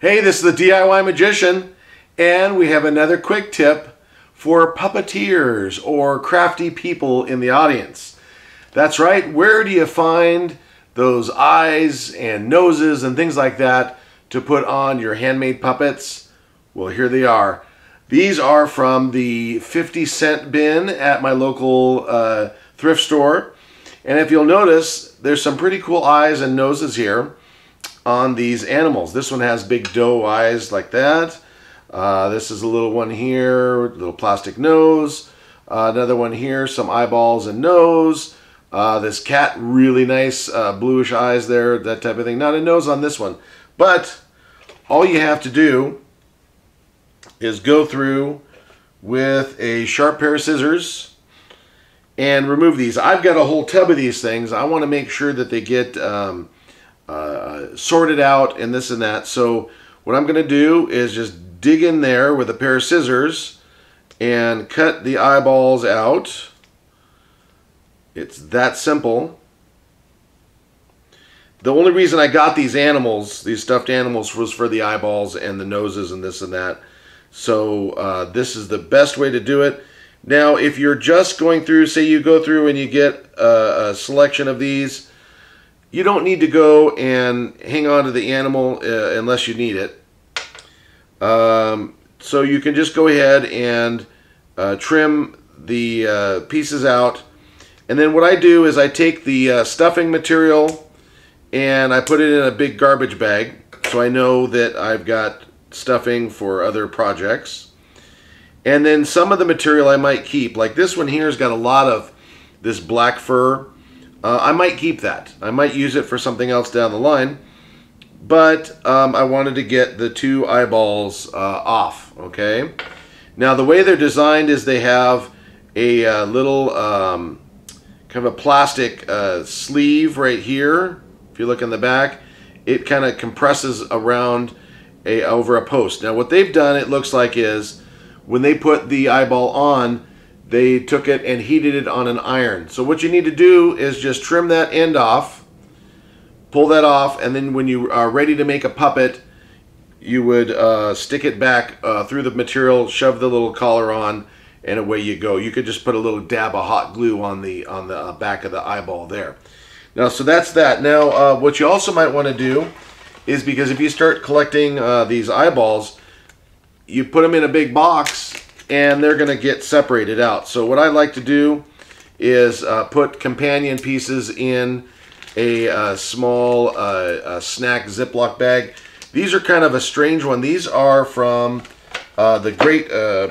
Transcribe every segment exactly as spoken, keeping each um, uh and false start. Hey, this is the D I Y Magician, and we have another quick tip for puppeteers or crafty people in the audience. That's right, where do you find those eyes and noses and things like that to put on your handmade puppets? Well, here they are. These are from the fifty cent bin at my local uh, thrift store. And if you'll notice, there's some pretty cool eyes and noses here on these animals. This one has big doe eyes like that. Uh, this is a little one here, little plastic nose. Uh, another one here, some eyeballs and nose. Uh, this cat, really nice uh, bluish eyes there, that type of thing. Not a nose on this one. But all you have to do is go through with a sharp pair of scissors and remove these. I've got a whole tub of these things. I want to make sure that they get um, Uh, sorted out and this and that. So what I'm gonna do is just dig in there with a pair of scissors and cut the eyeballs out. It's that simple. The only reason I got these animals, these stuffed animals, was for the eyeballs and the noses and this and that. So uh, this is the best way to do it. Now if you're just going through, say you go through and you get a, a selection of these, you don't need to go and hang on to the animal uh, unless you need it. Um, so you can just go ahead and uh, trim the uh, pieces out. And then what I do is I take the uh, stuffing material and I put it in a big garbage bag, so I know that I've got stuffing for other projects. And then some of the material I might keep. Like this one here has got a lot of this black fur. Uh, I might keep that. I might use it for something else down the line, but um, I wanted to get the two eyeballs uh, off, okay? Now the way they're designed is they have a uh, little um, kind of a plastic uh, sleeve right here. If you look in the back, it kind of compresses around a over a post. Now what they've done, it looks like, is when they put the eyeball on, they took it and heated it on an iron. So what you need to do is just trim that end off, pull that off, and then when you are ready to make a puppet, you would uh, stick it back uh, through the material, shove the little collar on, and away you go. You could just put a little dab of hot glue on the on the back of the eyeball there. Now, so that's that. Now, uh, what you also might want to do is, because if you start collecting uh, these eyeballs, you put them in a big box, and they're gonna get separated out. So what I like to do is uh, put companion pieces in a uh, small uh, a snack Ziploc bag. These are kind of a strange one. These are from uh, the great, uh,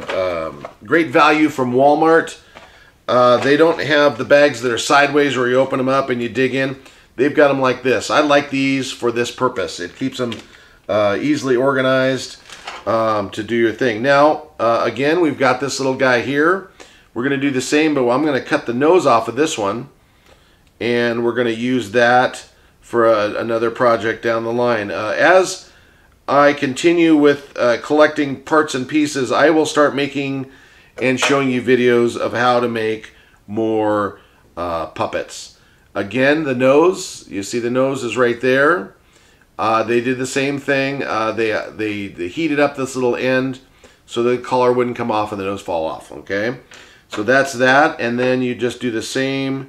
um, great value from Walmart. Uh, they don't have the bags that are sideways where you open them up and you dig in. They've got them like this. I like these for this purpose. It keeps them uh, easily organized Um, to do your thing. Now, uh, again, we've got this little guy here. We're going to do the same, but I'm going to cut the nose off of this one, and we're going to use that for a, another project down the line. Uh, as I continue with uh, collecting parts and pieces, I will start making and showing you videos of how to make more uh, puppets. Again, the nose, you see the nose is right there. Uh, they did the same thing. Uh, they, they they heated up this little end so the collar wouldn't come off and the nose fall off, okay? So that's that, and then you just do the same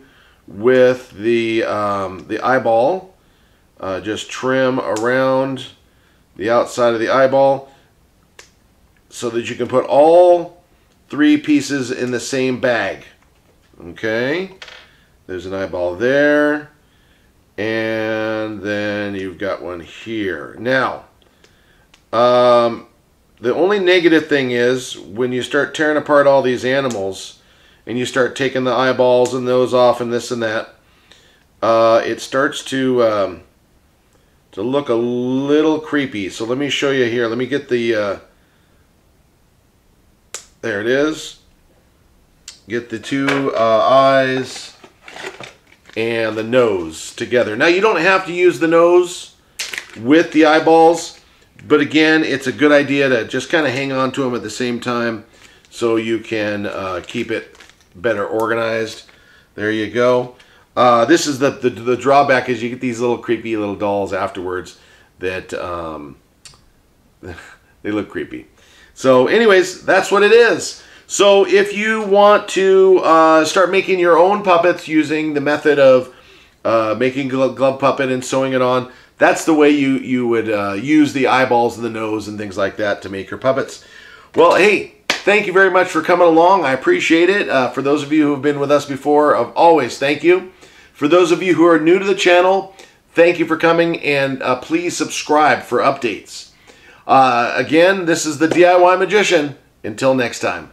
with the, um, the eyeball. Uh, just trim around the outside of the eyeball so that you can put all three pieces in the same bag, okay? There's an eyeball there. And then you've got one here. Now, um, the only negative thing is when you start tearing apart all these animals and you start taking the eyeballs and those off and this and that, uh, it starts to um, to look a little creepy. So let me show you here. Let me get the, uh, there it is. Get the two uh, eyes and the nose together. Now you don't have to use the nose with the eyeballs, but again, it's a good idea to just kind of hang on to them at the same time so you can uh, keep it better organized. There you go. Uh, this is the, the, the drawback, is you get these little creepy little dolls afterwards that um, they look creepy. So anyways, that's what it is. So if you want to uh, start making your own puppets using the method of uh, making a glove puppet and sewing it on, that's the way you, you would uh, use the eyeballs and the nose and things like that to make your puppets. Well, hey, thank you very much for coming along. I appreciate it. Uh, for those of you who have been with us before, uh, always thank you. For those of you who are new to the channel, thank you for coming, and uh, please subscribe for updates. Uh, again, this is the D I Y Magician. Until next time.